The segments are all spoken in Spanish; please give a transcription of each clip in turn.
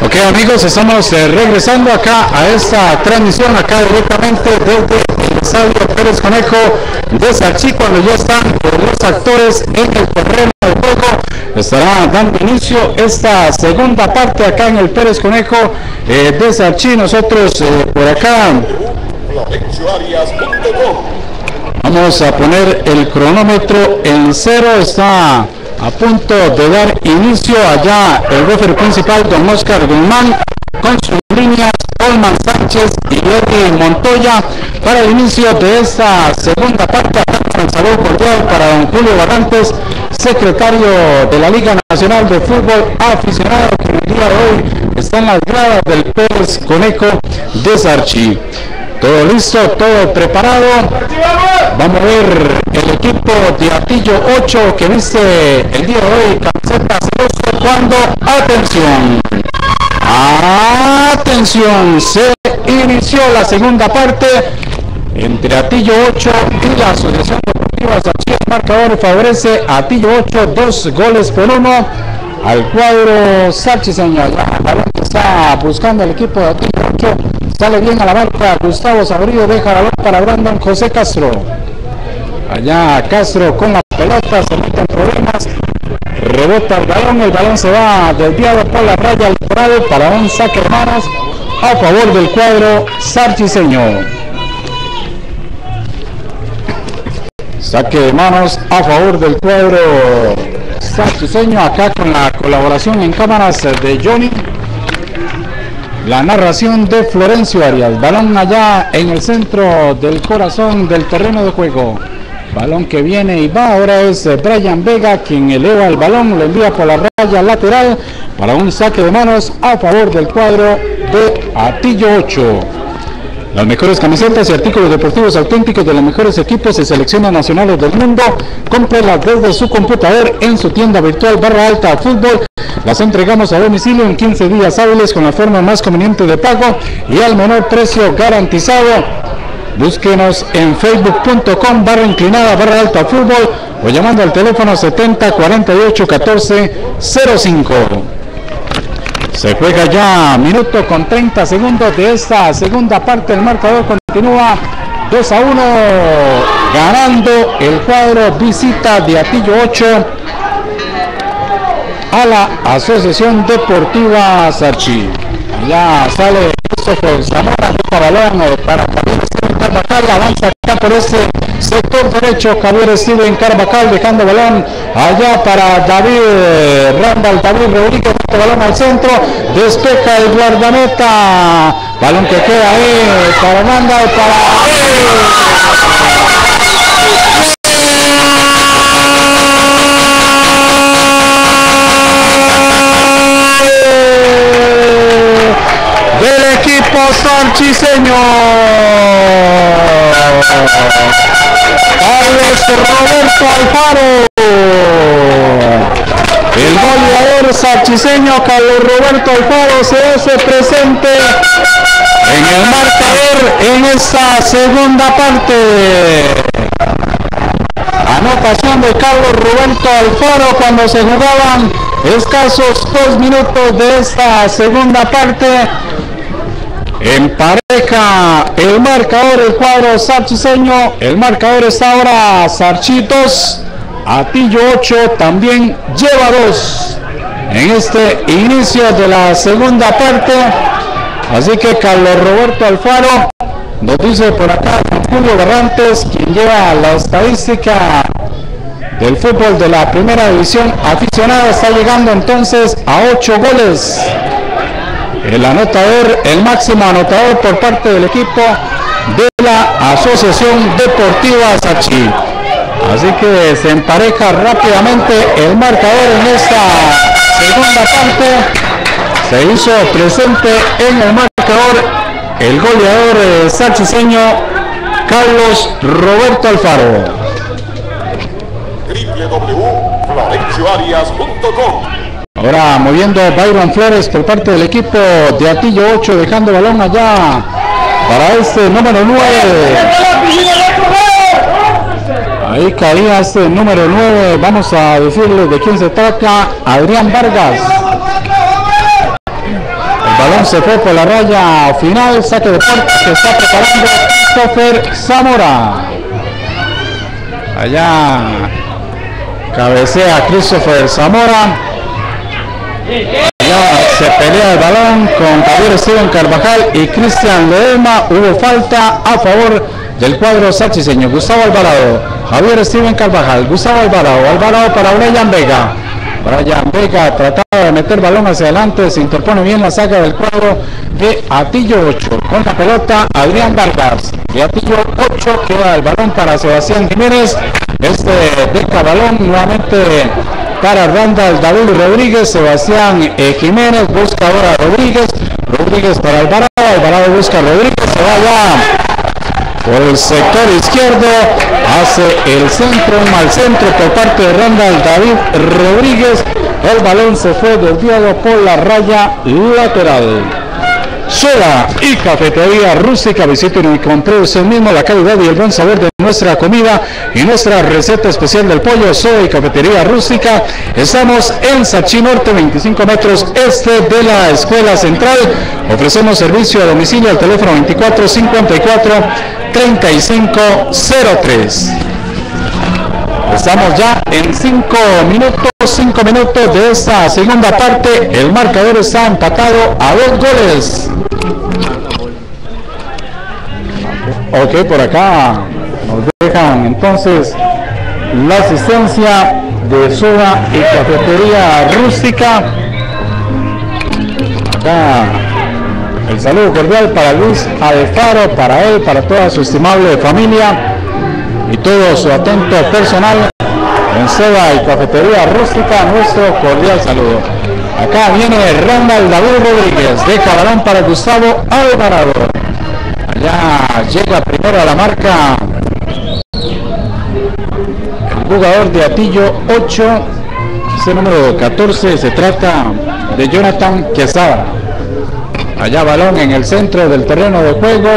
Ok, amigos, estamos regresando acá a esta transmisión acá directamente desde el estadio Pérez Conejo de Sarchí, cuando ya están los actores en el terreno de juego. Estará dando inicio esta segunda parte acá en el Pérez Conejo de Sarchí. Nosotros por acá vamos a poner el cronómetro en cero. Está a punto de dar inicio allá el referee principal, don Óscar Guzmán, con sus líneas Olman Sánchez y Eddie Montoya, para el inicio de esta segunda parte. Un saludo cordial para don Julio Barrantes, secretario de la Liga Nacional de Fútbol Aficionado, que el día de hoy está en las gradas del Pérez Conejo de Sarchí. Todo listo, todo preparado. Vamos a ver el equipo de Hatillo 8 que viste el día de hoy camiseta celoso, cuando, atención, atención, se inició la segunda parte entre Hatillo 8 y la Asociación Deportiva Sarchí. El marcador favorece a Hatillo 8, 2 goles por 1 al cuadro sarchiseño. Está buscando el equipo de Hatillo 8, sale bien a la marca Gustavo Sabrío, deja la pelota para Brandon José Castro. Allá Castro con la pelota, se meten problemas, rebota el balón se va desviado por la raya lateral para un saque de manos a favor del cuadro sarchiseño. Saque de manos a favor del cuadro sarchiseño, acá con la colaboración en cámaras de Johnny. La narración de Florencio Arias. Balón allá en el centro del corazón del terreno de juego. Balón que viene y va. Ahora es Bryan Vega quien eleva el balón, lo envía por la raya lateral para un saque de manos a favor del cuadro de Hatillo 8. Las mejores camisetas y artículos deportivos auténticos de los mejores equipos y selecciones nacionales del mundo. Cómprelas desde su computador en su tienda virtual Barra Alta Fútbol. Las entregamos a domicilio en 15 días hábiles con la forma más conveniente de pago y al menor precio garantizado. Búsquenos en facebook.com/barra alta fútbol o llamando al teléfono 70 48 14 05. Se juega ya minuto con 30 segundos de esta segunda parte. El marcador continúa 2-1 ganando el cuadro visita de Hatillo 8 a la Asociación Deportiva Sarchí. Ya sale Christopher Zamora, balón para Javier Esteban Carvajal, avanza acá por ese sector derecho, Javier Esteban Carvajal dejando balón allá para David Randall, David Rodríguez, balón al centro, despeja el guardameta, balón que queda ahí para Randall, para... sarchiseño. Carlos Roberto Alfaro, el goleador sarchiseño Carlos Roberto Alfaro se hace presente en el marcador en esta segunda parte. Anotación de Carlos Roberto Alfaro cuando se jugaban escasos 2 minutos de esta segunda parte. Empareja el marcador el cuadro sarchiseño. El marcador está ahora Sarchí 2, Hatillo 8 también lleva 2 en este inicio de la segunda parte. Así que Carlos Roberto Alfaro, nos dice por acá Julio Barrantes, quien lleva la estadística del fútbol de la primera división aficionada, está llegando entonces a 8 goles. El anotador, el máximo anotador por parte del equipo de la Asociación Deportiva Sarchí. Así que se empareja rápidamente el marcador en esta segunda parte. Se hizo presente en el marcador el goleador sarchiseño Carlos Roberto Alfaro. Ahora moviendo Byron Flores por parte del equipo de Hatillo 8, dejando balón allá para este número 9. Ahí caía este número 9, vamos a decirle de quién se trata, Adrián Vargas. El balón se fue por la raya final, saque de puerta que está preparando Christopher Zamora. Allá cabecea Christopher Zamora. Ya se pelea el balón con Javier Esteban Carvajal y Cristian Ledesma. Hubo falta a favor del cuadro sarchiseño. Gustavo Alvarado, Javier Esteban Carvajal, Gustavo Alvarado, Alvarado para Bryan Vega. Bryan Vega trataba de meter balón hacia adelante, se interpone bien la saga del cuadro de Hatillo 8. Con la pelota Adrián Vargas de Hatillo 8, queda el balón para Sebastián Jiménez. Este deja balón nuevamente para Randall, David Rodríguez, Sebastián Jiménez, busca ahora Rodríguez, Rodríguez para Alvarado, Alvarado busca a Rodríguez, se va allá por el sector izquierdo, hace el centro, un mal centro por parte de Randall, David Rodríguez, el balón se fue desviado por la raya lateral. Soda y Cafetería Rústica, visiten y compre usted mismo la calidad y el buen sabor de nuestra comida y nuestra receta especial del pollo. Soda y Cafetería Rústica, estamos en Sarchí Norte, 25 metros este de la Escuela Central. Ofrecemos servicio a domicilio al teléfono 24 54 35 03. Estamos ya en 5 minutos de esta segunda parte. El marcador está empatado a 2 goles. Ok, por acá nos dejan entonces la asistencia de Soda y Cafetería Rústica. Acá el saludo cordial para Luis Alfaro, para él, para toda su estimable familia y todo su atento personal. En Soda y Cafetería Rústica, nuestro cordial saludo. Acá viene Randall David Rodríguez, deja balón para Gustavo Alvarado. Allá llega primero a la marca el jugador de Hatillo 8, ese número 14, se trata de Jonathan Quesada. Allá balón en el centro del terreno de juego,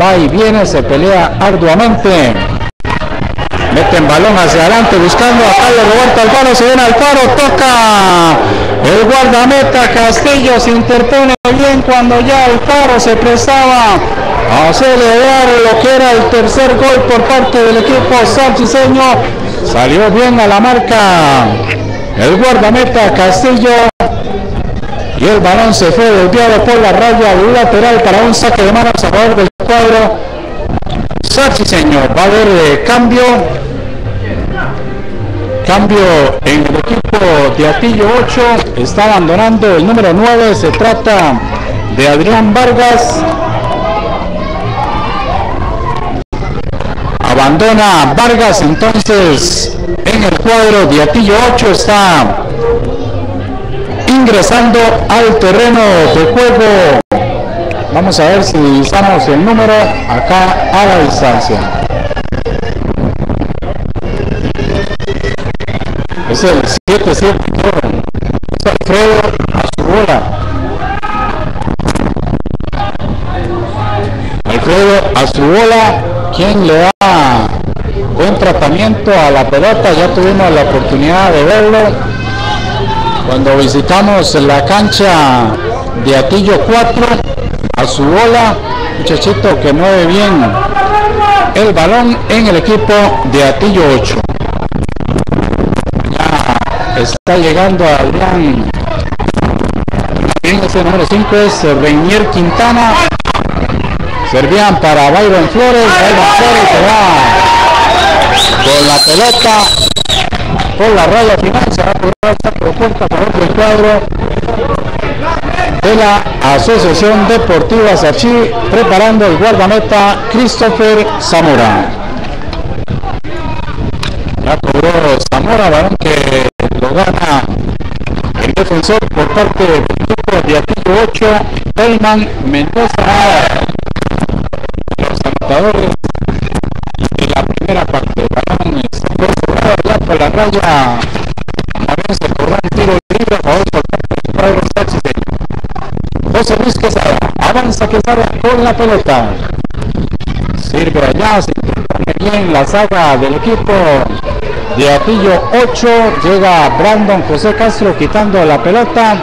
va y viene, se pelea arduamente. Meten balón hacia adelante buscando a Carlos Roberto Alfaro, se viene Alfaro, toca el guardameta Castillo, se interpone bien cuando ya Alfaro se prestaba a celebrar lo que era el tercer gol por parte del equipo sarchiseño. Salió bien a la marca el guardameta Castillo y el balón se fue desviado por la raya lateral para un saque de manos a favor del cuadro sarchiseño. Va a haber cambio en el equipo de Hatillo 8, está abandonando el número 9, se trata de Adrián Vargas. Abandona Vargas entonces en el cuadro de Hatillo 8, está ingresando al terreno de juego. Vamos a ver si usamos el número acá a la distancia. Es el 7-7. Es Alfredo Azubola. Alfredo Azubola, quien le da buen tratamiento a la pelota. Ya tuvimos la oportunidad de verlo cuando visitamos la cancha de Hatillo 4. Azubola, muchachito que mueve bien el balón en el equipo de Hatillo 8. Ya está llegando Adrián. Ese número 5 es Reinier Quintana. Servían para Byron Flores. Byron Flores se va con la pelota por la raya final. Se va a cobrar esta propuesta para otro cuadro de la Asociación Deportiva Sarchí, preparando el guardameta Christopher Zamora. jugó Zamora, balón que lo gana el defensor por parte del grupo de Hatillo 8, Peyman Mendoza, los anotadores de la primera parte. Balón fue sobrado allá por la raya, Morense cobró un tiro libre a favor por parte del cuadro salchiseño. José Luis Quesada, avanza Quesada con la pelota, sirve allá, se interpone bien la saga del equipo de Hatillo 8, llega Brandon José Castro quitando la pelota,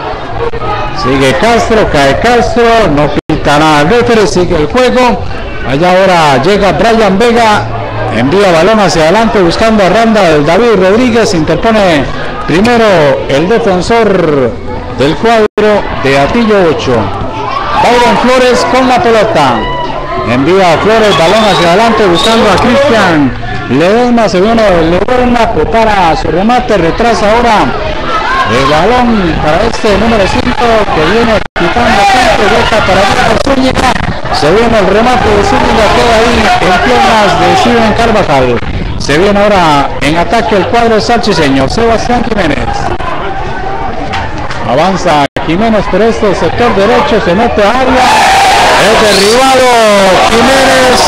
sigue Castro, cae Castro, no pinta nada el referee, sigue el juego, allá ahora llega Bryan Vega, envía balón hacia adelante buscando a Randall, David Rodríguez, interpone primero el defensor del cuadro de Hatillo 8, Byron Flores con la pelota, envía a Flores, balón hacia adelante buscando a Cristian Ledesma, se viene Ledesma, prepara su remate, retrasa ahora el balón para este número 5 que viene quitando punto, vuelta para Diego Zúñiga, se viene el remate de Zúñiga, queda ahí en piernas de Steven Carvajal. Se viene ahora en ataque el cuadro sarchiseño, Sebastián Jiménez, avanza Jiménez por este sector derecho, se mete a área, es derribado Jiménez.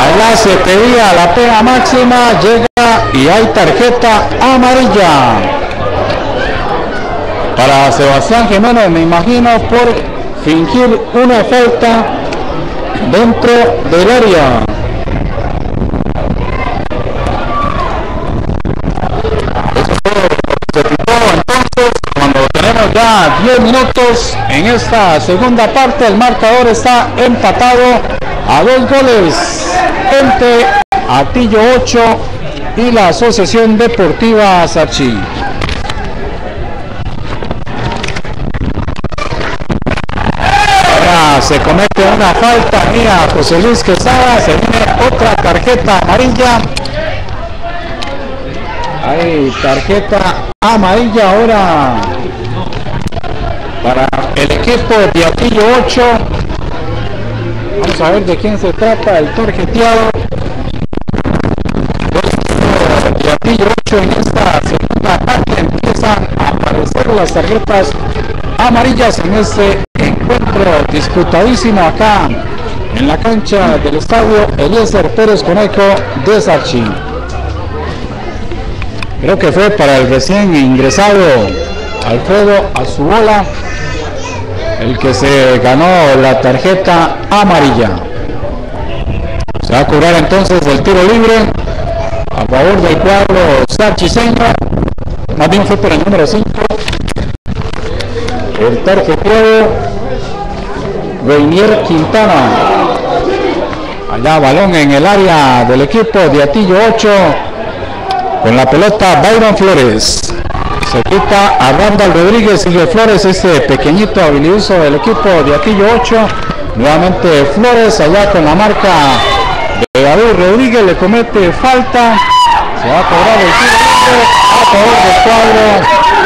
Allá se pedía la pena máxima, llega y hay tarjeta amarilla para Sebastián Jiménez, me imagino por fingir una falta dentro del área. Eso fue lo que se pitó entonces, cuando tenemos ya 10 minutos en esta segunda parte, el marcador está empatado a 2 goles entre Hatillo 8 y la Asociación Deportiva Sarchí. Ahora se comete una falta a José Luis Quesada, se viene otra tarjeta amarilla. Hay tarjeta amarilla ahora para el equipo de Hatillo 8. Vamos a ver de quién se trata el tarjeteado de Hatillo 8 en esta segunda parte. Empiezan a aparecer las tarjetas amarillas en este encuentro disputadísimo acá en la cancha del estadio Eliezer Pérez Conejo de Sarchí. Creo que fue para el recién ingresado Alfredo Azubola el que se ganó la tarjeta amarilla. Se va a cobrar entonces el tiro libre a favor del cuadro sarchiseño. Más bien fue por el número 5. El tarjetero Reinier Quintana. Allá balón en el área del equipo de Hatillo 8. Con la pelota Byron Flores. Se quita a Randall Rodríguez, sigue Flores, ese pequeñito habilidoso del equipo de Hatillo 8. Nuevamente Flores allá con la marca de David Rodríguez, le comete falta. Se va a cobrar el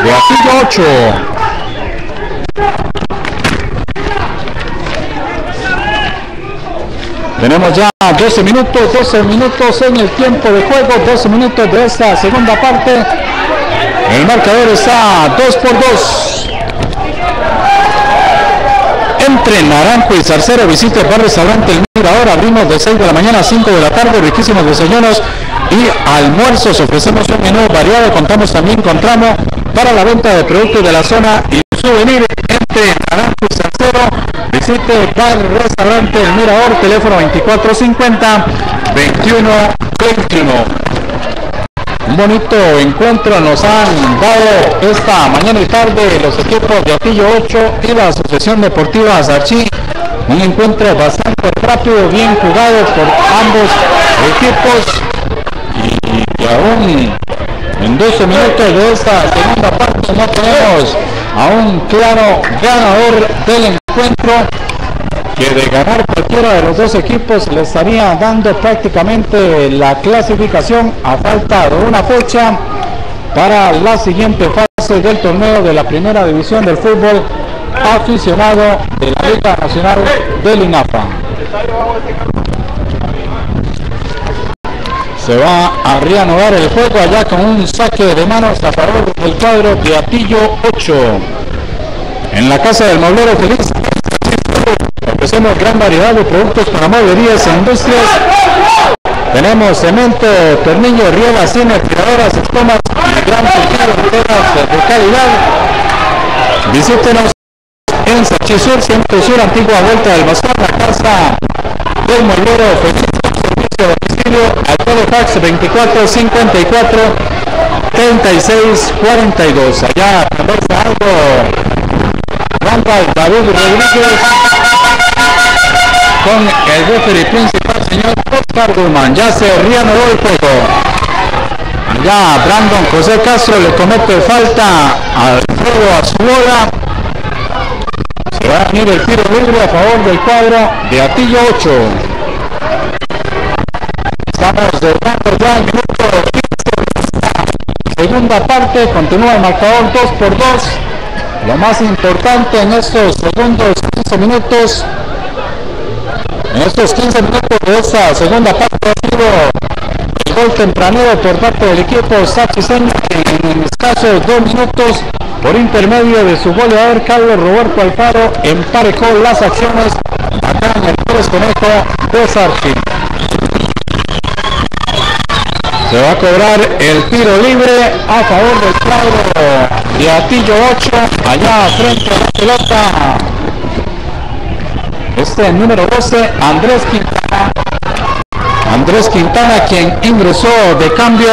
tiro libre a favor del cuadro de Hatillo 8. Tenemos ya 12 minutos en el tiempo de juego, 12 minutos de esta segunda parte. El marcador está 2-2. Entre Naranjo y Zarcero, visite Bar Restaurante El Mirador. Abrimos de 6 de la mañana a 5 de la tarde. Riquísimos desayunos y almuerzos. Ofrecemos un menú variado. Contamos también con tramo para la venta de productos de la zona y souvenir. Entre Naranjo y Zarcero, visite Bar Restaurante El Mirador. Teléfono 2450-2121. Un bonito encuentro nos han dado esta mañana y tarde los equipos de Hatillo 8 y la Asociación Deportiva Sarchí. Un encuentro bastante rápido, bien jugado por ambos equipos. Y aún en 12 minutos de esta segunda parte no tenemos a un claro ganador del encuentro, que de ganar cualquiera de los dos equipos le estaría dando prácticamente la clasificación a falta de una fecha para la siguiente fase del torneo de la Primera División del Fútbol Aficionado de la Liga Nacional de Linafa. Se va a reanudar el juego allá con un saque de manos a favor del cuadro de Hatillo 8. En la Casa del Mueblero Feliz ofrecemos gran variedad de productos para mueblerías e industrias. Tenemos cemento, tornillo, rielas, cine, tiradoras, estomas y gran cantidad de calidad. Visítenos en Sarchí Sur, Centro Sur, antigua Vuelta del Bastón, la Casa del Mueblero Feliz. Al Telefax 24 54 36 42. Allá conversa algo Randall David Rodríguez con el referee principal, señor Óscar Guzmán. Ya se reanudó el juego. Allá Brandon José Castro le comete falta a Alfredo Azubola. Se va a venir el tiro libre a favor del cuadro de Hatillo 8. Estamos cerrando ya el minuto 15. Segunda parte, continúa el marcador 2 por 2. Lo más importante en estos segundos 15 minutos, en estos 15 minutos de esta segunda parte, ha sido el gol tempranero por parte del equipo sarchiseño, que en escasos 2 minutos, por intermedio de su goleador Carlos Roberto Alfaro, emparejó las acciones acá en el Pérez Conejo de Sarchí. Se va a cobrar el tiro libre a favor del cuadro de Hatillo 8, allá frente a la pelota. Este es el número 12, Andrés Quintana. Andrés Quintana, quien ingresó de cambio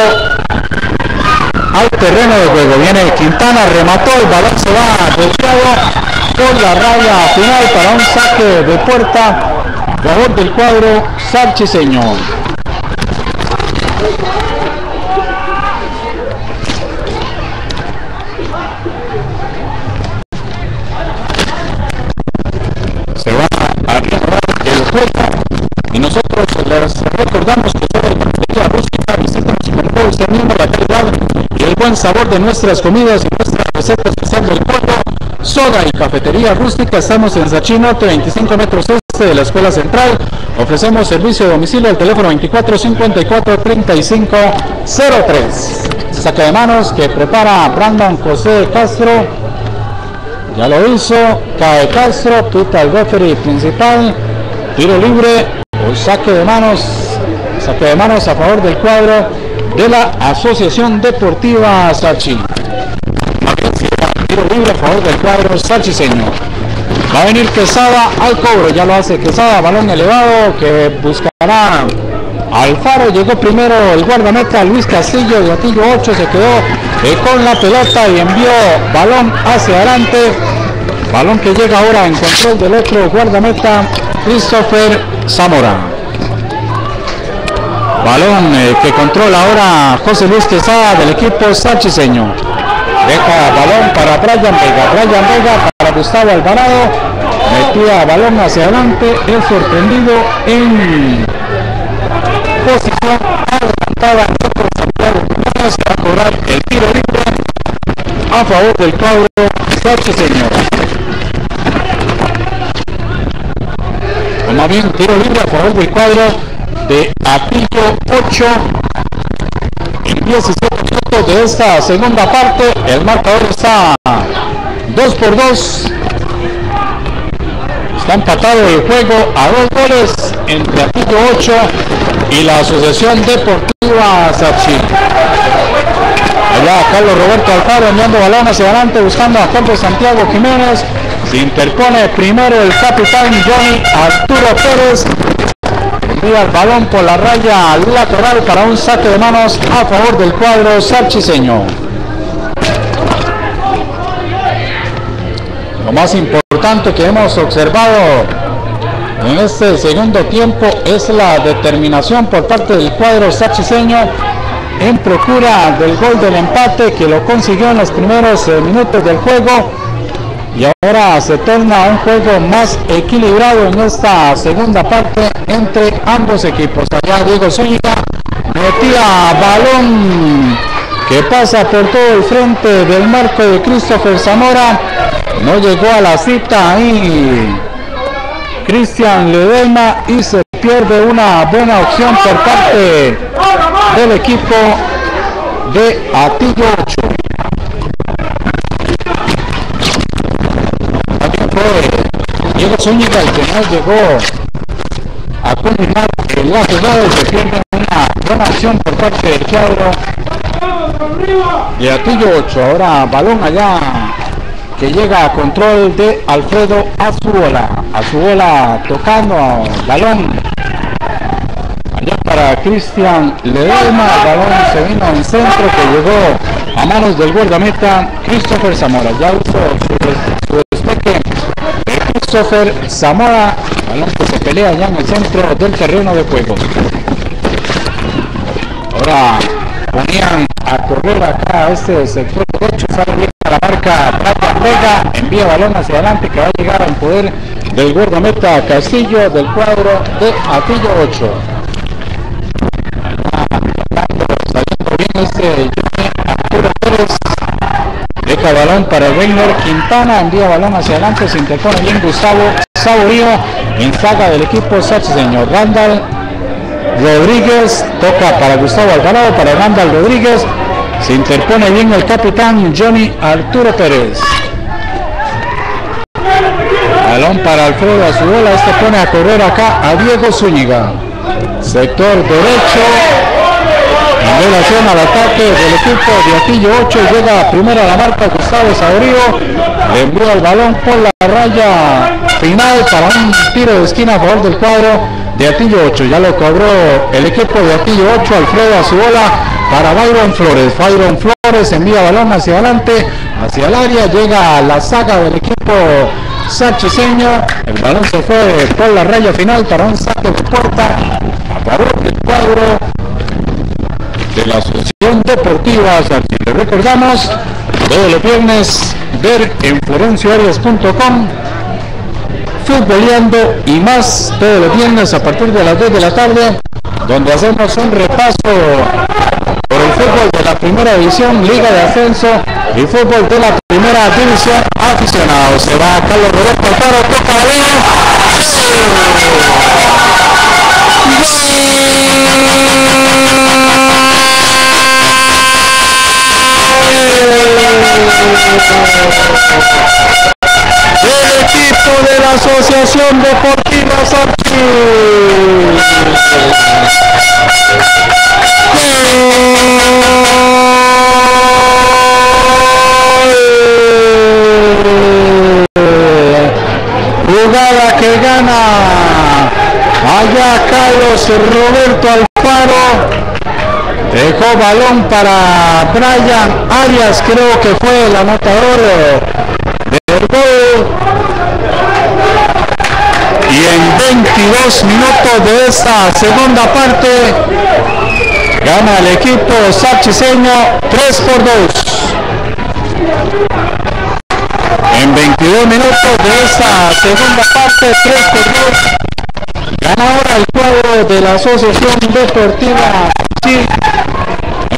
al terreno de juego. Viene Quintana, remató, el balón se va golpeado por la raya final para un saque de puerta a favor del cuadro sarchiseño. Se va a reanudar el juego y nosotros les recordamos que Soda y Cafetería Rústica, visítanos y comprueba usted mismo la calidad y el buen sabor de nuestras comidas y nuestra receta especial del pueblo. Soda y Cafetería Rústica, estamos en Sarchí Norte, 25 metros este de la Escuela Central. Ofrecemos servicio de domicilio al teléfono 24 54 35 03. Saque de manos que prepara Brandon José Castro. Ya lo hizo, cae Castro, pita el referee principal, tiro libre o saque de manos a favor del cuadro de la Asociación Deportiva Sarchí. Tiro libre a favor del cuadro sarchiseño. Va a venir Quesada al cobro, ya lo hace Quesada, balón elevado que buscará Alfaro. Llegó primero el guardameta Luis Castillo de Hatillo 8, se quedó con la pelota y envió balón hacia adelante, balón que llega ahora en control del otro guardameta Christopher Zamora. Balón que controla ahora José Luis Quesada del equipo sarchiseño. Deja balón para Bryan Vega para Gustavo Alvarado, metía balón hacia adelante, es sorprendido en posición adelantada. Se va a cobrar el tiro libre a favor del cuadro sarchiseño. Toma bien, tiro libre a favor del cuadro de Hatillo 8. En 17 minutos de esta segunda parte, el marcador está 2 por 2. Está empatado el juego a 2 goles entre Hatillo 8 y la Asociación Deportiva Sarchí. Allá Carlos Roberto Alfaro enviando balón hacia adelante, buscando a campo Santiago Jiménez. Se interpone primero el capitán Johnny Arturo Pérez. Envía el balón por la raya lateral para un saque de manos a favor del cuadro sarchiseño. Lo más importante que hemos observado en este segundo tiempo es la determinación por parte del cuadro sarchiseño en procura del gol del empate, que lo consiguió en los primeros minutos del juego, y ahora se torna un juego más equilibrado en esta segunda parte entre ambos equipos. Allá Diego Zúñiga metía balón que pasa por todo el frente del marco de Christopher Zamora. No llegó a la cita ahí Cristian Ledesma y se pierde una buena opción por parte del equipo de Hatillo 8. También fue Diego Zúñiga el que más llegó a culminar el la jugada y se pierde una buena acción por parte del cuadro de Hatillo 8. Ahora balón allá que llega a control de Alfredo Azubola. Azubola tocando balón allá para Cristian Ledesma. Balón se vino al centro que llegó a manos del guardameta Christopher Zamora. Ya hizo su despeque Christopher Zamora. Balón que se pelea allá en el centro del terreno de juego. Ahora ponían a correr acá a este sector derecho. Sale bien a la marca Bryan Vega, envía balón hacia adelante que va a llegar en poder del guardameta Castillo del cuadro de Hatillo 8. Saliendo bien este Johnny Arturo Pérez. Deja balón para Reinier Quintana, envía balón hacia adelante, se interpone bien Gustavo Sabrío en saga del equipo sarchiseño. Randall Rodríguez toca para Gustavo Alvarado, para Randall Rodríguez. Se interpone bien el capitán Johnny Arturo Pérez. Balón para Alfredo Azubola, este pone a correr acá a Diego Zúñiga. Sector derecho, en relación al ataque del equipo de Hatillo 8, llega primero a la marca Gustavo Sabrío, le envía el balón por la raya final para un tiro de esquina a favor del cuadro de Hatillo 8. Ya lo cobró el equipo de Hatillo 8, Alfredo Azubola para Byron Flores. Byron Flores envía balón hacia adelante, hacia el área, llega a la saga del equipo sarchiseño. El balón se fue por la raya final para un saque de puerta a favor del cuadro de la Asociación Deportiva Sarchí. Les recordamos todos los viernes ver en florencioarias.com Futboleando y más, todos los viernes a partir de las 2 de la tarde, donde hacemos un repaso por el fútbol de la Primera División, Liga de Ascenso y fútbol de la Primera División aficionado. Se va Carlos Roberto Alfaro, toca la vida. El equipo de la Asociación Deportiva Sarchí. Jugada que gana allá Carlos Roberto Alfaro, dejó balón para Bryan Arias, creo que fue el anotador del gol, y en 22 minutos de esta segunda parte gana el equipo sarchiseño 3-2. En 22 minutos de esta segunda parte, 3-2. Gana ahora el cuadro de la Asociación Deportiva Sarchí.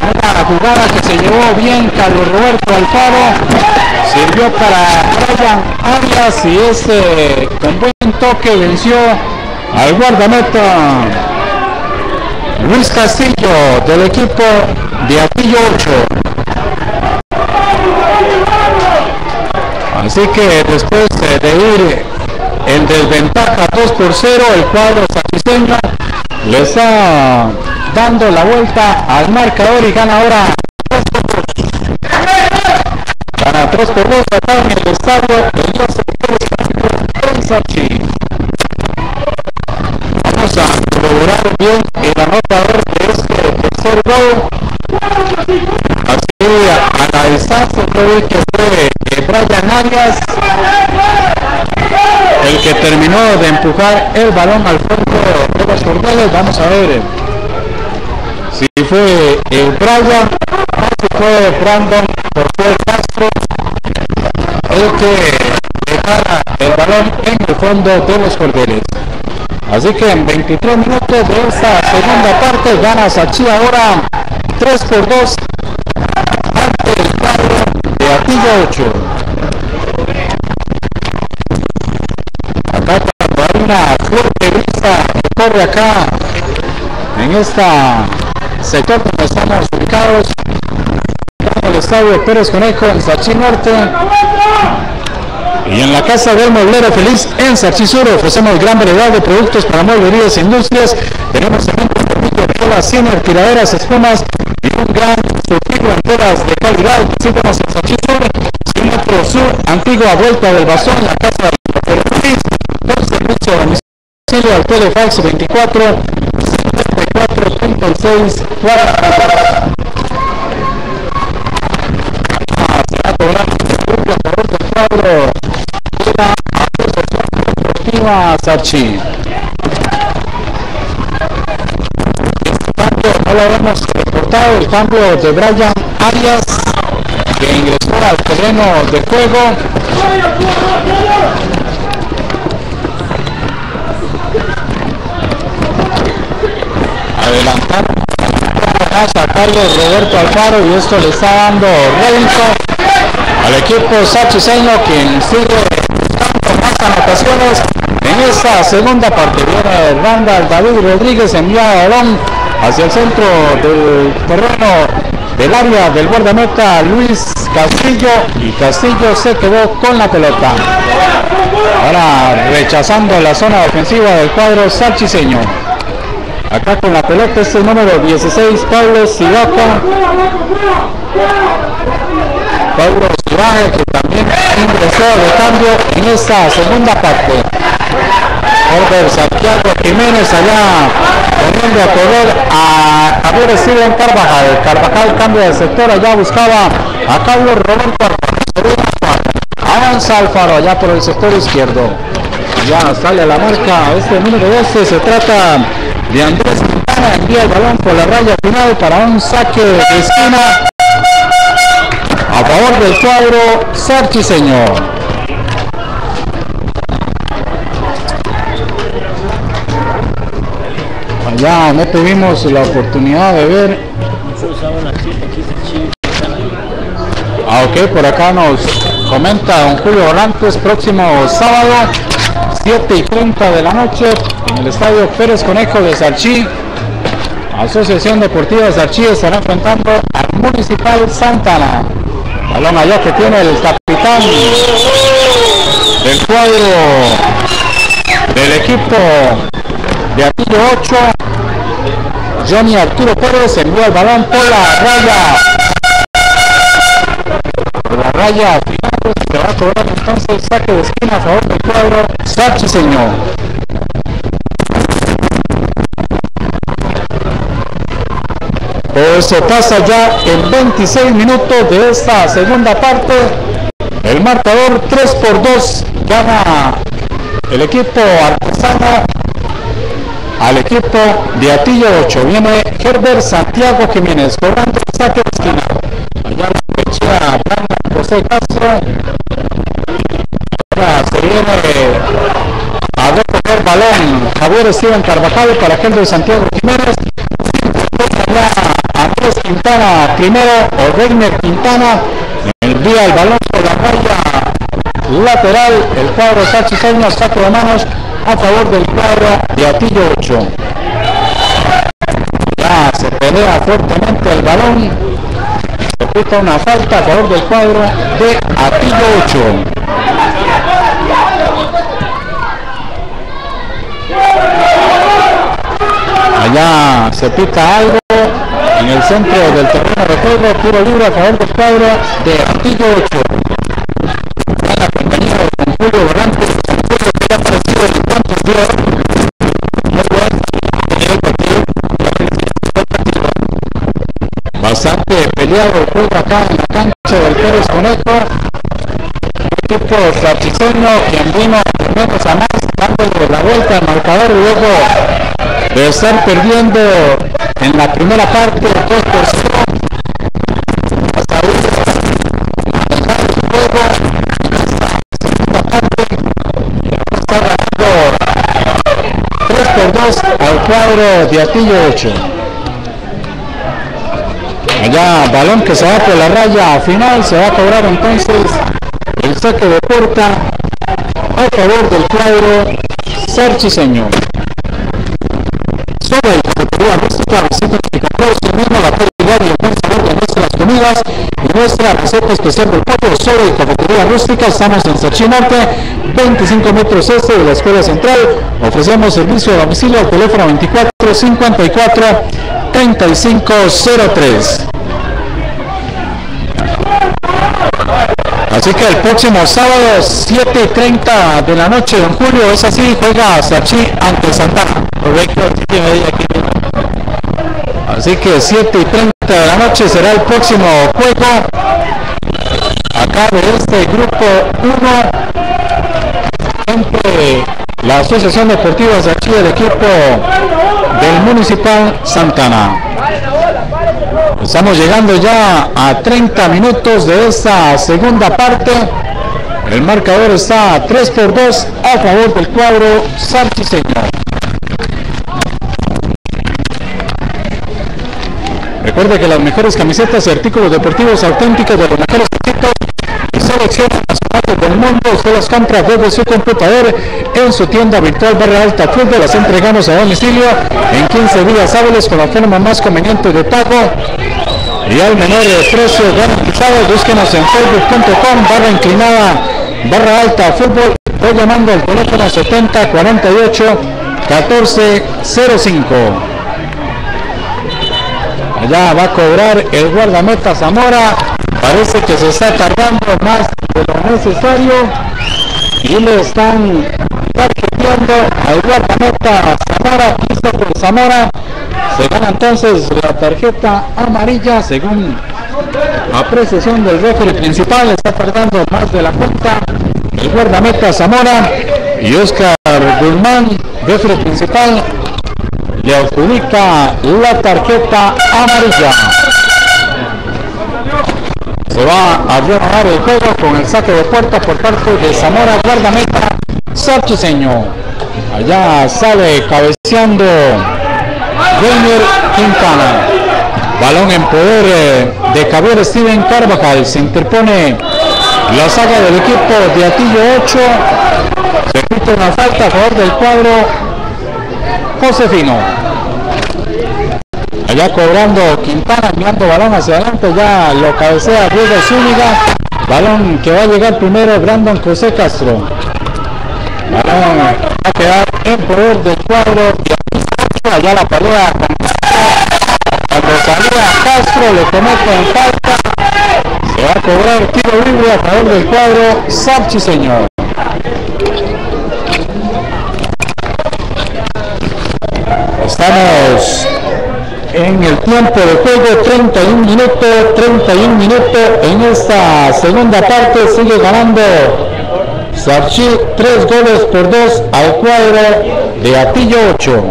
Una jugada que se llevó bien Carlos Roberto Alfaro. Sirvió para Bryan Arias y ese con buen toque venció al guardameta Luis Castillo del equipo de Hatillo 8. Así que después de ir en desventaja 2-0, el cuadro sarchiseño le está dando la vuelta al marcador y gana ahora 3-2. Gana 3-2 acá en el estadio de los sectores de Sarchí. Vamos a corroborar bien el anotador de este tercer gol. Así a la distancia fue que fue Bryan Arias el que terminó de empujar el balón al fondo de los cordeles. Vamos a ver si fue el Bryan o si fue Brandon José Castro el que dejara el balón en el fondo de los cordeles. Así que en 23 minutos de esta segunda parte gana Sarchí ahora 3-2 ante el cuadro de Hatillo 8. Acá cuando hay una fuerte brisa que corre acá en esta sector donde estamos ubicados, en el estadio Pérez Conejo en Sarchí Norte y en la Casa del Mueblero Feliz en Sarchí Sur. Ofrecemos gran variedad de productos para mueblerías e industrias. Tenemos elementos de todas, cienes, tiraderas, espumas y un gran surtido de anteras de calidad. Visítanos en Sarchí Sur, 100 metros sur, antigua Vuelta del Bastón, la Casa del Mueblero Feliz, con servicio domicilio al telefax 24 54.6. Sarchí. Este cambio no lo habíamos reportado, el cambio de Bryan Arias, que ingresó al terreno de juego. Adelantaron a Carlos Roberto Alfaro y esto le está dando rédito al equipo sarchiseño, quien sigue buscando más anotaciones. En esta segunda parte viene Randall, David Rodríguez envía el balón hacia el centro del terreno del área del guardameta Luis Castillo, y Castillo se quedó con la pelota. Ahora rechazando la zona ofensiva del cuadro sarchiseño. Acá con la pelota es el número 16, Pablo Cibaja. Pablo Cibaja, que también ingresó de cambio en esta segunda parte. Over Santiago Jiménez allá poniendo a correr a Javier Esteban Carvajal. Carvajal cambia de sector, allá buscaba a Carlos Roberto Alfaro. Avanza Alfaro allá por el sector izquierdo. Ya sale a la marca este número 12, se trata de Andrés Quintana, envía el balón por la raya final para un saque de esquina a favor del cuadro sarchiseño. Ya no tuvimos la oportunidad de ver. Ok, por acá nos comenta don Julio Barrantes, próximo sábado 7:30 de la noche en el estadio Pérez Conejo de Sarchí. Asociación Deportiva Sarchí estará enfrentando al Municipal Santana. Balón allá que tiene el capitán del cuadro del equipo de Hatillo 8, Johnny Arturo Pérez envió el balón por la raya. Por la raya final se va a cobrar entonces saque de esquina a favor del cuadro sarchiseño. Pues se pasa ya en 26 minutos de esta segunda parte. El marcador 3-2 gana el equipo artesano al equipo de Hatillo 8. Viene Gerber Santiago Jiménez cobrando el saque de esquina. Allá la derecha Brandon José Castro. Ahora se viene a recoger balón Javier Esteban Carvajal para Gerber Santiago Jiménez. Andrés Quintana primero, o Reinier Quintana envía el balón por la raya lateral. El cuadro sarchiseño, saco de manos a favor del cuadro de Hatillo 8. Ya se pelea fuertemente el balón. Se puso una falta a favor del cuadro de Hatillo 8. Allá se pita algo en el centro del terreno de juego. Tiro libre a favor del cuadro de Hatillo 8. Van acompañados con Julio Barrantes, que ha aparecido en cuantos días. Bastante peleado el juego acá en la cancha del Pérez Conejo. El equipo sarchiseño, quien vino de menos a más, dándole la vuelta al marcador luego de estar perdiendo en la primera parte 2-0. Al cuadro de Hatillo 8. Allá balón que se va por la raya final, se va a cobrar entonces el saque de puerta a favor del cuadro sarchiseño. Soda y Cafetería Rústica, receta explicativa, usted mismo la puede llevar y el sabor de nuestras comidas y nuestra receta especial del pollo. Soda y Cafetería Rústica, estamos en Sarchí Norte, 25 metros este de la Escuela Central. Ofrecemos servicio a domicilio al teléfono 2454-3503. Así que el próximo sábado, 7:30 de la noche, don Julio, es así, juega Sarchí ante Santana. Correcto, 7:30 aquí. Así que 7:30 de la noche será el próximo juego acá de este grupo 1 entre la Asociación Deportiva Sarchí del equipo del Municipal Santana. Estamos llegando ya a 30 minutos de esta segunda parte. El marcador está a 3-2 a favor del cuadro sarchiseño. Recuerde que las mejores camisetas y artículos deportivos auténticos de los mejores equipos y selecciones nacionales del mundo, usted las compra desde su computador en su tienda virtual Barra Alta Fútbol. Las entregamos a domicilio en 15 días hábiles con la forma más conveniente de pago y al menor precio garantizado. Búsquenos en facebook.com/inclinada/Barra Alta Fútbol o llamando al teléfono 7048-1405. Allá va a cobrar el guardameta Zamora. Parece que se está tardando más de lo necesario y le están tarjeteando al guardameta Zamora. Christopher Zamora se gana entonces la tarjeta amarilla según apreciación del referee principal. Está tardando más de la cuenta el guardameta Zamora y Óscar Guzmán, referee principal, le adjudica la tarjeta amarilla. Se va a reanudar el juego con el saque de puerta por parte de Zamora, guardameta sarchiseño. Allá sale cabeceando Reinier Quintana. Balón en poder de Javier Esteban Carvajal. Se interpone la saga del equipo de Hatillo 8. Se quita una falta a favor del cuadro josefino. Allá cobrando Quintana, enviando balón hacia adelante. Ya lo cabecea Diego Zúñiga. Balón que va a llegar primero Brandon José Castro. Balón va a quedar en poder del cuadro de allá la pelea con cuando salía Castro le comete en falta. Se va a cobrar tiro libre a favor del cuadro sarchiseño. Estamos en el tiempo de juego, 31 minutos en esta segunda parte. Sigue ganando Sarchí 3-2 al cuadro de Hatillo 8.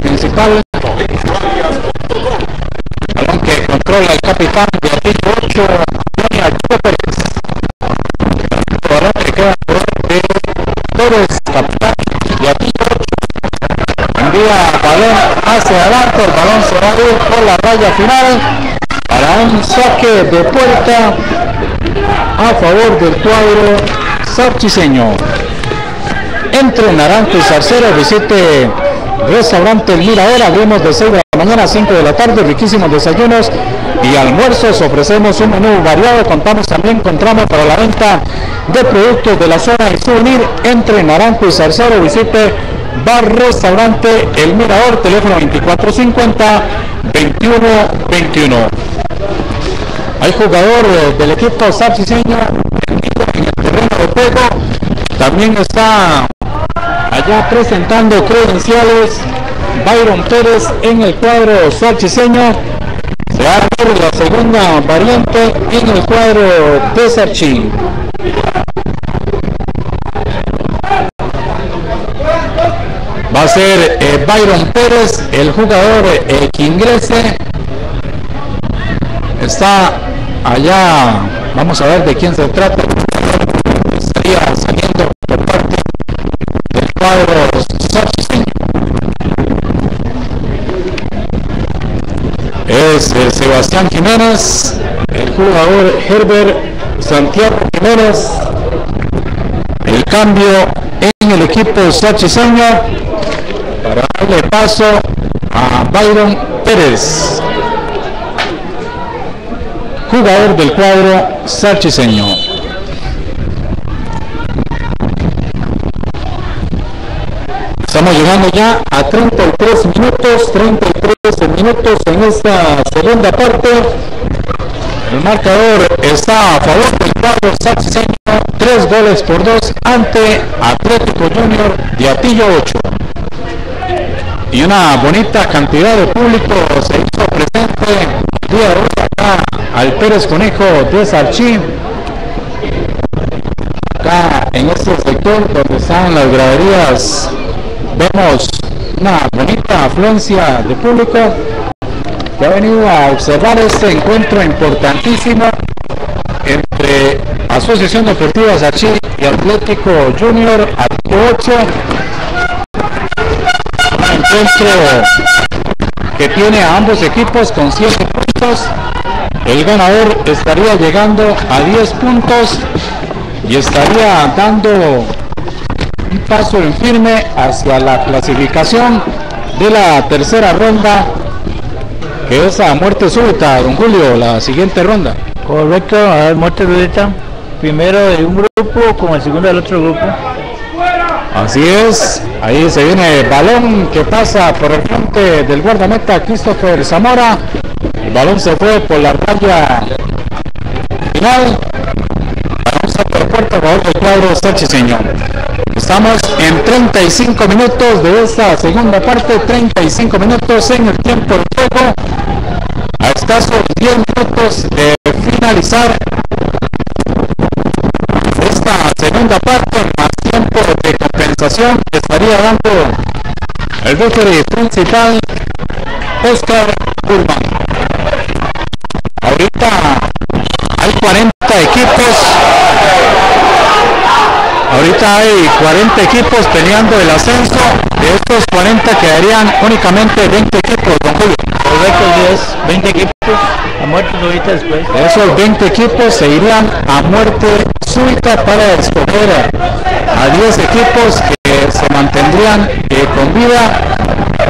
Principal, balón que controla el capitán de Hatillo 8, Johnny Arturo Pérez. Balón que queda por de Pérez, capitán de Hatillo 8. Envía balón hacia adelante, el balón se va a ir por la raya final para un saque de puerta a favor del cuadro sarchiseño. Entre Naranjo y Zarcero, visite Restaurante El Mirador. Abrimos de 6 de la mañana a 5 de la tarde, riquísimos desayunos y almuerzos. Ofrecemos un menú variado. Contamos también con tramos para la venta de productos de la zona y souvenir. Entre Naranjo y Zarcero, visite Bar Restaurante El Mirador, teléfono 2450-2121. Hay jugador del equipo sarchiseño en el terreno de juego. También está allá presentando credenciales Byron Pérez en el cuadro sarchiseño. Se va a abrir la segunda variante en el cuadro de Sarchí. Va a ser Byron Pérez el jugador que ingrese. Está allá, vamos a ver de quién se trata. Estaría saliendo por parte cuadro sarchiseño. Es Sebastián Jiménez, el jugador Herbert Santiago Jiménez, el cambio en el equipo sarchiseño para darle paso a Byron Pérez, jugador del cuadro sarchiseño. Estamos llegando ya a 33 minutos en esta segunda parte. El marcador está a favor del cuadro sarchiseño, 3 goles por 2 ante Atlético Junior de Hatillo 8. Y una bonita cantidad de público se hizo presente el día de hoy acá al Pérez Conejo de Sarchí, acá en este sector donde están las graderías. Vemos una bonita afluencia de público que ha venido a observar este encuentro importantísimo entre Asociación Deportiva Sarchí y Atlético Junior Hatillo 8. Un encuentro que tiene a ambos equipos con 7 puntos. El ganador estaría llegando a 10 puntos y estaría dando un paso en firme hacia la clasificación de la tercera ronda, que es a muerte súbita, don Julio, la siguiente ronda. Correcto, a muerte súbita, primero de un grupo con el segundo del otro grupo. Así es, ahí se viene el balón que pasa por el frente del guardameta Christopher Zamora. El balón se fue por la raya final. Vamos a por puerta a favor del cuadro sarchiseño. Estamos en 35 minutos de esta segunda parte, 35 minutos en el tiempo de juego, a escasos 10 minutos de finalizar esta segunda parte. Más tiempo de compensación que estaría dando el referee principal, Óscar Guzmán. Ahorita hay 40 equipos. Ahorita hay 40 equipos peleando el ascenso. De estos 40 quedarían únicamente 20 equipos, don Julio. Correcto, 20 equipos a muerte súbita después. De esos 20 equipos se irían a muerte súbita para escoger a 10 equipos que se mantendrían con vida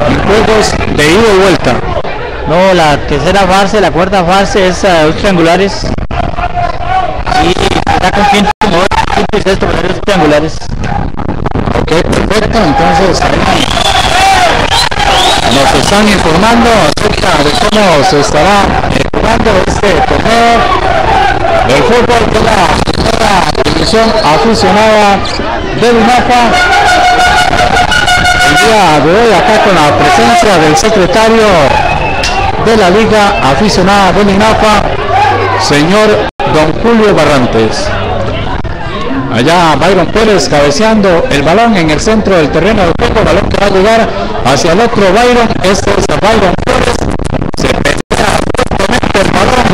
en juegos de ida y vuelta. No, la tercera fase, la cuarta fase es a dos triangulares. Y está con 15 y 6 triangulares. Ok, perfecto. Entonces nos están informando acerca de cómo se estará jugando este torneo del fútbol de la primera división aficionada de Linafa. El día de hoy acá con la presencia del secretario de la Liga Aficionada de Linafa, señor don Julio Barrantes. Allá Byron Pérez cabeceando el balón en el centro del terreno de juego, balón que va a llegar hacia el otro Byron. Este es Byron Pérez, se pelea fuertemente el balón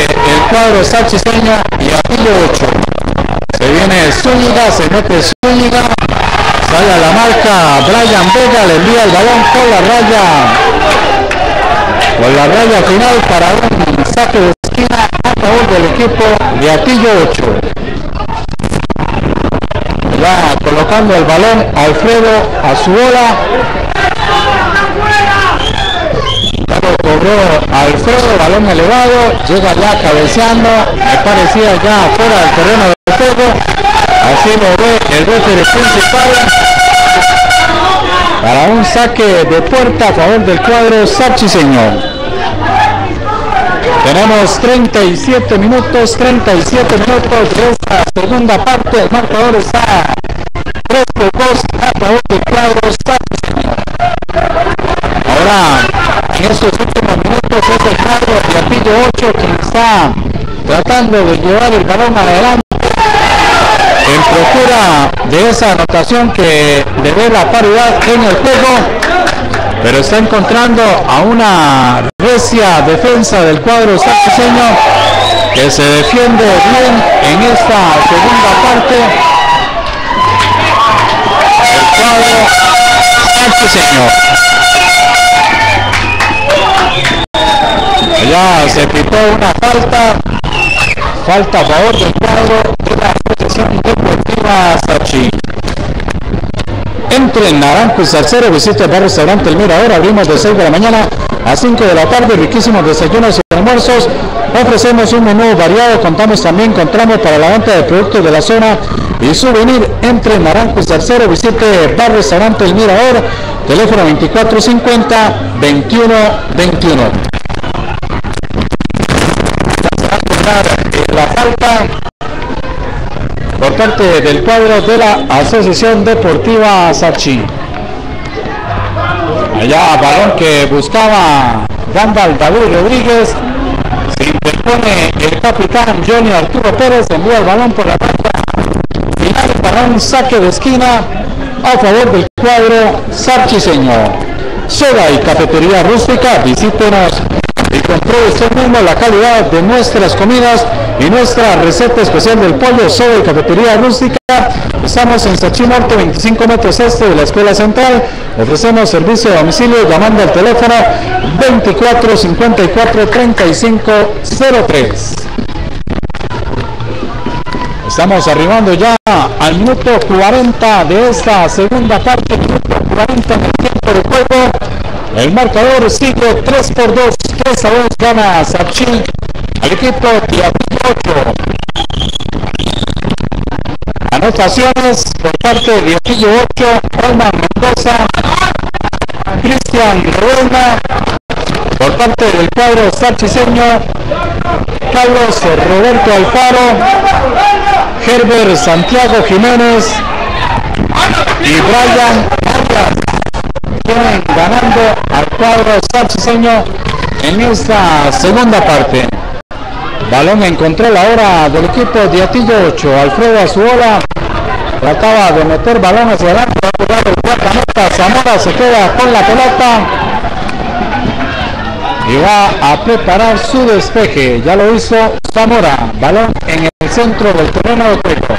entre el cuadro sarchiseño y Hatillo 8. Se viene Zúñiga, se mete Zúñiga, sale a la marca Bryan Vega, le envía el balón con la raya, final para un saque de esquina a favor del equipo de Hatillo 8. Va colocando el balón Alfredo Azubola. Lo cobró Alfredo, balón elevado, llega ya cabeceando, me parecía ya fuera del terreno de juego. Así lo ve el referee principal para un saque de puerta a favor del cuadro sarchiseño. Tenemos 37 minutos de esta segunda parte. El marcador está 3 por 2 a favor del cuadro sarchiseño. Ahora, en estos últimos minutos es el cuadro de Hatillo 8 quien está tratando de llevar el balón adelante en procura de esa anotación que le dé la paridad en el juego, pero está encontrando a una recia defensa del cuadro sarchiseño que se defiende bien en esta segunda parte. El cuadro sarchiseño. Allá se pitó una falta falta a favor del cuadro de la Asociación Deportiva Sarchí. Entre Naranjo y Salcero, visita el Bar Restaurante El Mirador. Abrimos de 6 de la mañana a 5 de la tarde, riquísimos desayunos y almuerzos. Ofrecemos un menú variado, contamos también con tramos para la venta de productos de la zona y souvenir. Entre Naranjo y Salcero, visite Bar Restaurante El Mirador, teléfono 2450-2121. La falta por parte del cuadro de la Asociación Deportiva Sarchí. Allá balón que buscaba Randall, David Rodríguez. Se interpone el capitán Johnny Arturo Pérez, envía el balón por la falta final para un saque de esquina a favor del cuadro sarchiseño. Soda y Cafetería Rústica, visítenos y compruebe usted mismo la calidad de nuestras comidas y nuestra receta especial del pollo. Soda y Cafetería Rústica. Estamos en Sarchí Norte, 25 metros este de la Escuela Central. Ofrecemos servicio de domicilio llamando al teléfono 2454-3503. Estamos arribando ya al minuto 40 de esta segunda parte, minuto 40 en el tiempo de juego. El marcador sigue 3-2, 3-2 gana Sarchí al equipo de Hatillo 8. Anotaciones por parte de Hatillo 8, Olman Mendoza, Cristian Ledesma. Por parte del cuadro sarchiseño, Carlos Roberto Alfaro, Gerber Santiago Jiménez y Bryan Arias vienen ganando al cuadro sarchiseño en esta segunda parte. Balón encontró la hora del equipo de Hatillo 8. Alfredo Azubola trataba de meter balón hacia adelante, ha jugado cuarta nota. Zamora se queda con la pelota y va a preparar su despeje. Ya lo hizo Zamora. Balón en el centro del terreno de juego.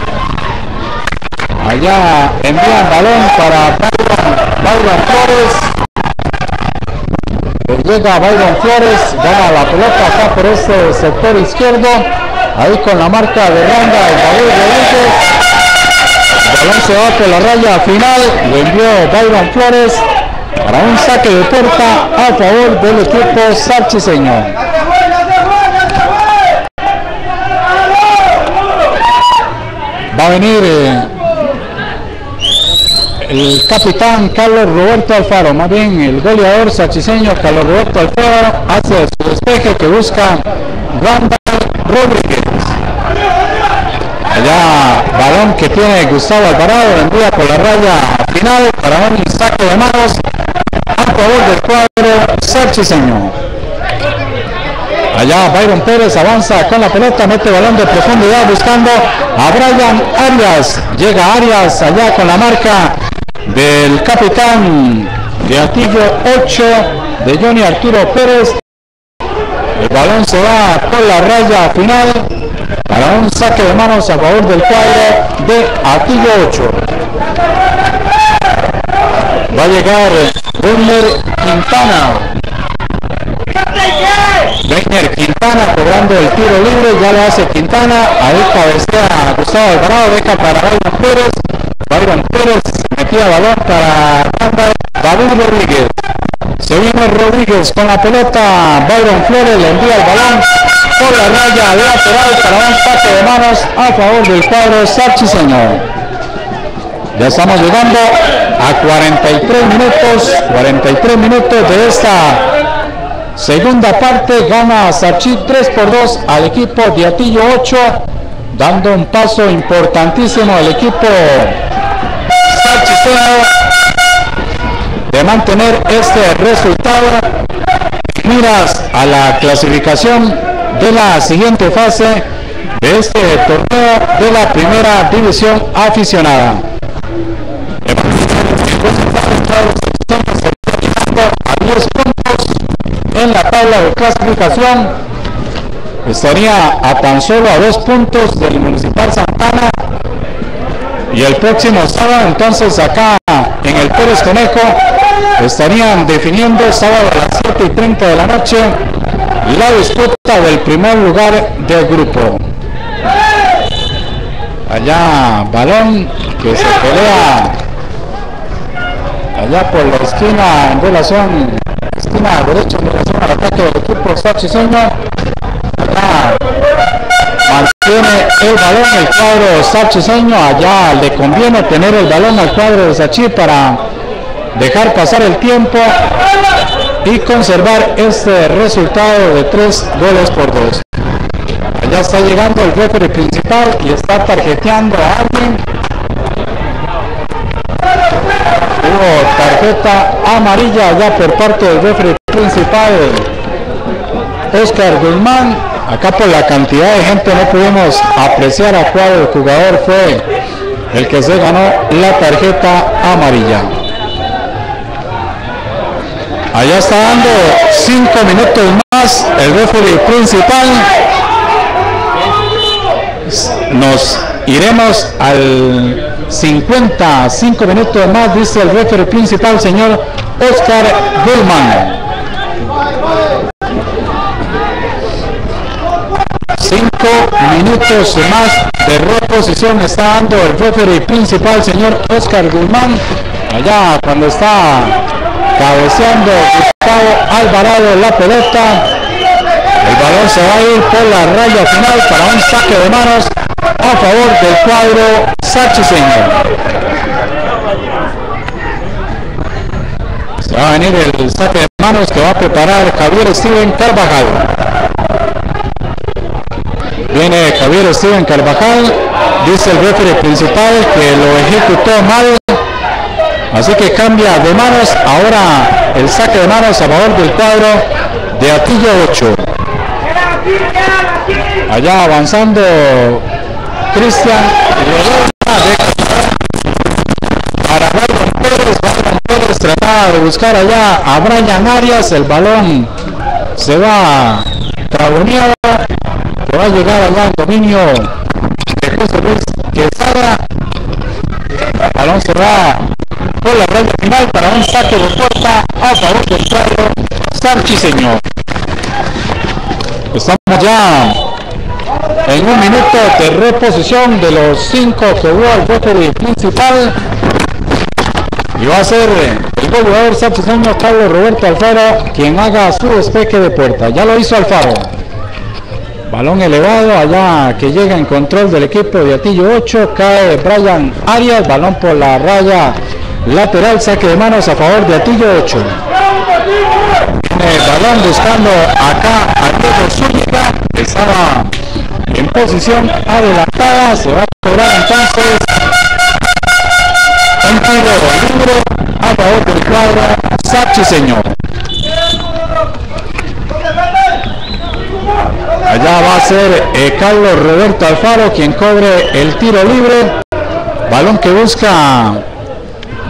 Allá envían balón para Byron Flores. Llega Byron Flores, gana la pelota acá por este sector izquierdo, ahí con la marca de Randa y David Rodríguez. Balón se va por la raya final, lo envió Byron Flores para un saque de puerta a favor del equipo sarchiseño. Va a venir el capitán Carlos Roberto Alfaro, más bien el goleador sarchiseño Carlos Roberto Alfaro, hace su despeje que busca Brandon Rodríguez. Allá balón que tiene Gustavo Alvarado, envía por la raya final para un saque de manos a favor del cuadro sarchiseño. Allá Byron Pérez avanza con la pelota, mete balón de profundidad buscando a Bryan Arias. Llega Arias allá con la marca del capitán de Hatillo 8 de Johnny Arturo Pérez. El balón se va por la raya final para un saque de manos a favor del cuadro de Hatillo 8. Va a llegar Reinier Quintana. Reinier Quintana cobrando el tiro libre, ya lo hace Quintana, ahí cabecea Gustavo Alvarado, deja para Byron Pérez. Byron Pérez metía balón para David Rodríguez. Se vino Rodríguez con la pelota, Byron Flores le envía el balón por la raya lateral para un saque de manos a favor del cuadro sarchiseño. Ya estamos llegando a 43 minutos de esta segunda parte, gana Sarchí 3-2 al equipo de Hatillo 8, dando un paso importantísimo al equipo sarchiseño de mantener este resultado. Miras a la clasificación de la siguiente fase de este torneo de la Primera División Aficionada. En la tabla de clasificación estaría a tan solo a 2 puntos del Municipal Santana, y el próximo sábado entonces acá en el Pérez Conejo estarían definiendo, sábado a las 7:30 de la noche, la disputa del primer lugar del grupo. Allá balón que se pelea allá por la esquina en relación, esquina derecha en relación al ataque del equipo sarchiseño. Allá mantiene el balón el cuadro sarchiseño, allá le conviene tener el balón al cuadro de Sarchí para dejar pasar el tiempo y conservar este resultado de 3 goles por 2. Allá está llegando el referee principal y está tarjeteando a alguien. Tarjeta amarilla ya por parte del referee principal, Óscar Guzmán. Acá por la cantidad de gente no pudimos apreciar a cuál el jugador fue el que se ganó la tarjeta amarilla. Allá está dando 5 minutos más el referee principal. Nos iremos al 55 minutos más, dice el referee principal, señor Óscar Guzmán. 5 minutos más de reposición está dando el referee principal, señor Óscar Guzmán. Allá cuando está cabeceando Gustavo Alvarado la pelota, el balón se va a ir por la raya final para un saque de manos a favor del cuadro sarchiseño. Se va a venir el saque de manos que va a preparar Javier Esteban Carvajal. Viene Javier Esteban Carvajal, dice el referee principal que lo ejecutó mal, así que cambia de manos. Ahora el saque de manos a favor del cuadro de Hatillo 8. Allá avanzando Cristian Ledesma para Byron Pérez. Byron Pérez trataba de buscar allá a Bryan Arias. El balón se va traboneado, que va a llegar allá al dominio de José Luis Quesada. El balón se va por la raya final para un saque de puerta a favor del cuadro sarchiseño. Estamos ya en un minuto de reposición de los 5 que hubo al referee principal, y va a ser el jugador sarchiseño Carlos Roberto Alfaro quien haga su despeje de puerta. Ya lo hizo Alfaro. Balón elevado allá que llega en control del equipo de Hatillo 8, cae Bryan Arias, balón por la raya lateral, saque de manos a favor de Hatillo 8. Balón buscando acá a Diego Zúñiga, que estaba en posición adelantada. Se va a cobrar entonces un tiro libre a favor del cuadro sarchiseño. Allá va a ser Carlos Roberto Alfaro quien cobre el tiro libre. Balón que busca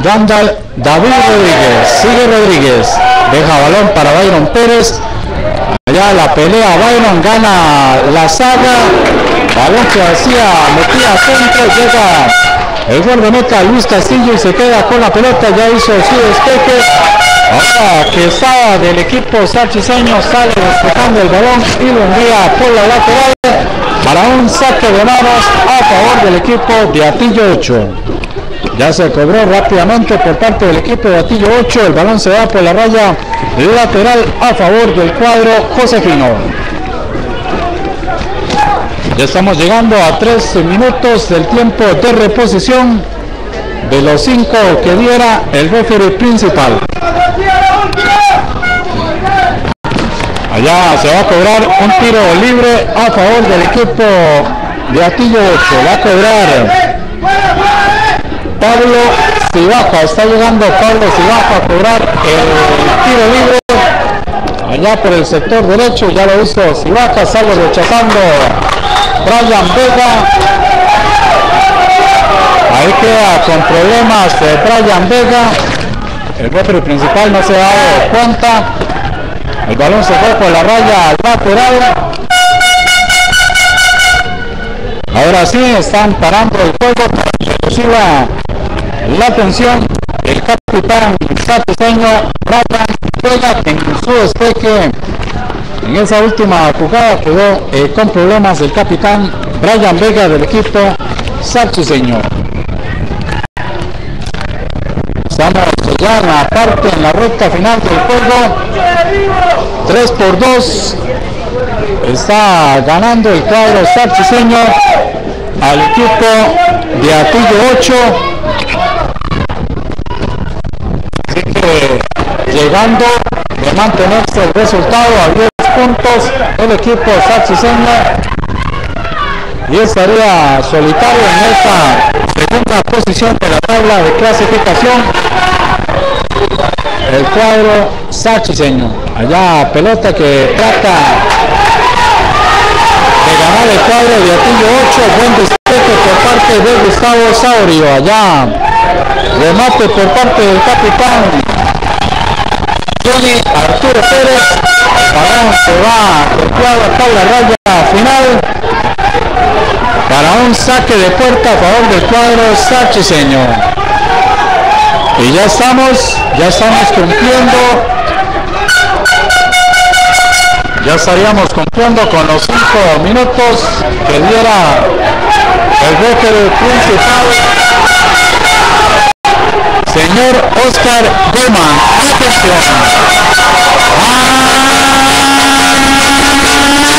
Randall. David Rodríguez, sigue Rodríguez, deja balón para Byron Pérez. Allá la pelea, Byron gana la saga. Balón que hacía, metía centro, llega el guardameta Luis Castillo y se queda con la pelota. Ya hizo su despeje. Ahora que estaba del equipo sarchiseño, sale despejando el balón y lo envía por la lateral para un saque de manos a favor del equipo de Hatillo 8. Ya se cobró rápidamente por parte del equipo de Hatillo 8. El balón se va por la raya lateral a favor del cuadro josefino. Ya estamos llegando a 3 minutos del tiempo de reposición de los 5 que diera el referee principal. Allá se va a cobrar un tiro libre a favor del equipo de Hatillo 8. Va a cobrar Pablo Cibaja, está llegando Pablo Cibaja a cobrar el tiro libre allá por el sector derecho. Ya lo hizo Cibaja, sale rechazando Bryan Vega. Ahí queda con problemas Bryan Vega. El referee principal no se ha dado cuenta. El balón se fue por la raya lateral. Ahora sí están parando el juego para que reciba la tensión el capitán sarchiseño Bryan Vega, que en su despeje en esa última jugada quedó con problemas el capitán Bryan Vega del equipo sarchiseño. Zamora se llama aparte en la recta final del juego. 3-2. Está ganando el cuadro sarchiseño al equipo de Hatillo 8. Así que llegando de mantenerse el resultado a 10 puntos el equipo sarchiseño. Y estaría solitario en esta segunda posición de la tabla de clasificación. El cuadro sarchiseño. Allá pelota que trata de ganar el cuadro de Hatillo 8. Buen despeje por parte de Gustavo Sabrío. Allá remate por parte del capitán Johnny Arturo Pérez. Para se va el cuadro hasta la raya final. Para un saque de puerta a favor del cuadro sarchiseño. Y ya estamos cumpliendo. Ya estaríamos cumpliendo con los 5 minutos que diera el referee principal, señor Óscar Guzmán.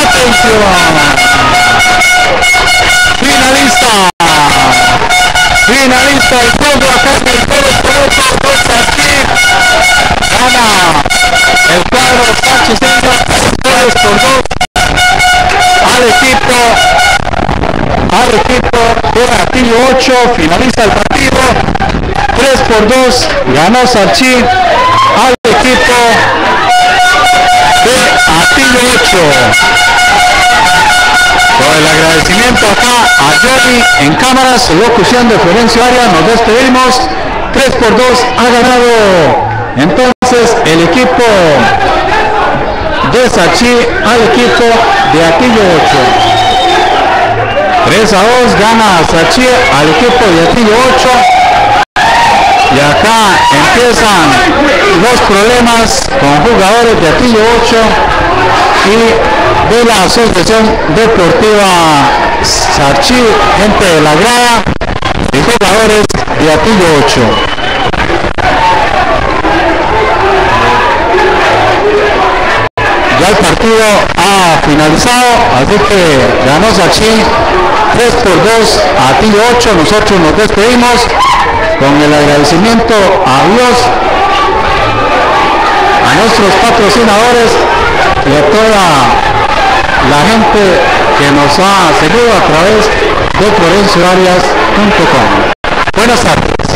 ¡Atención! Finalista el juego acá en el Pérez Conejo por Sarchí. Gana el cuadro sarchiseño 3-2 al equipo de Hatillo 8. Finaliza el partido 3-2. Ganó Sarchí al equipo de Hatillo 8. Con el agradecimiento acá a Johnny en cámaras, locución de Florencio Arias, nos despedimos. 3-2 ha ganado entonces el equipo de Sarchí al equipo de Hatillo 8. 3-2 gana Sarchí al equipo de Hatillo 8. Y acá empiezan los problemas con jugadores de Hatillo 8 y de la Asociación Deportiva Sarchí, gente de la grada y jugadores de Hatillo 8. Ya el partido ha finalizado, así que ganó Sarchí 3-2 a Hatillo 8. Nosotros nos despedimos con el agradecimiento a Dios, a nuestros patrocinadores y a toda la gente que nos ha seguido a través de florencioarias.com. Buenas tardes.